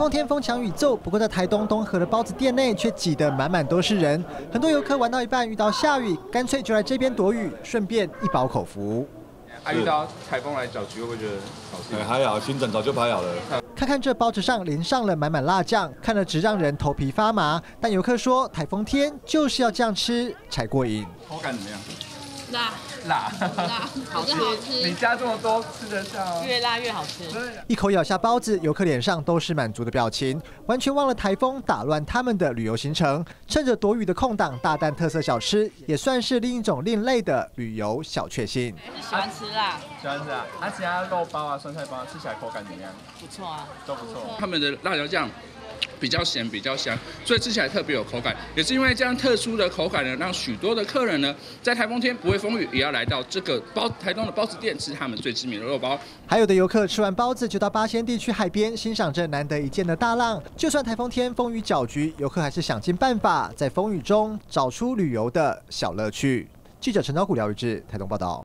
风天风强雨骤，不过在台东东河的包子店内却挤得满满都是人。很多游客玩到一半遇到下雨，干脆就来这边躲雨，顺便一饱口福。还遇到台风来搅局，会不会觉得好心？还好，行程早就排好了。看看这包子上淋上了满满辣酱，看了直让人头皮发麻。但游客说，台风天就是要这样吃才过瘾。口感怎么样？ 辣，好吃好吃。你加这么多，吃得下、啊。越辣越好吃。一口咬下包子，游客脸上都是满足的表情，完全忘了台风打乱他们的旅游行程。趁着躲雨的空档，大啖特色小吃，也算是另一种另类的旅游小确幸。喜欢吃辣，喜欢吃辣。而且它肉包啊、酸菜包、啊、吃起来口感怎么样？不错啊，都不错。他们的辣椒酱。 比较咸，比较香，所以吃起来特别有口感。也是因为这样特殊的口感呢，让许多的客人呢，在台风天不畏风雨，也要来到这个台东的包子店吃他们最知名的肉包。还有的游客吃完包子就到八仙地区海边欣赏这难得一见的大浪。就算台风天风雨搅局，游客还是想尽办法在风雨中找出旅游的小乐趣。记者陈昭古、廖宇智，台东报道。